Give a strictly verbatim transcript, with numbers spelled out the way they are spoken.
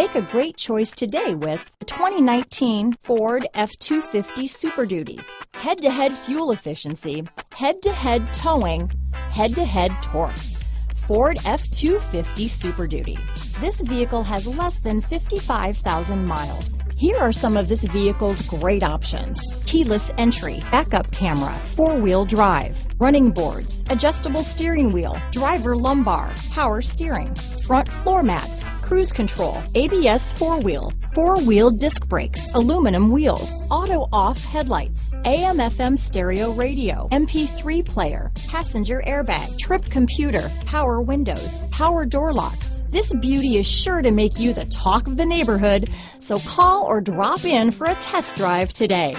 Make a great choice today with the twenty nineteen Ford F two fifty Super Duty. Head-to-head fuel efficiency, head-to-head towing, head-to-head torque. Ford F two fifty Super Duty. This vehicle has less than fifty-five thousand miles. Here are some of this vehicle's great options: keyless entry, backup camera, four-wheel drive, running boards, adjustable steering wheel, driver lumbar, power steering, front floor mats, cruise control, A B S four-wheel, four-wheel disc brakes, aluminum wheels, auto-off headlights, A M F M stereo radio, M P three player, passenger airbag, trip computer, power windows, power door locks. This beauty is sure to make you the talk of the neighborhood, so call or drop in for a test drive today.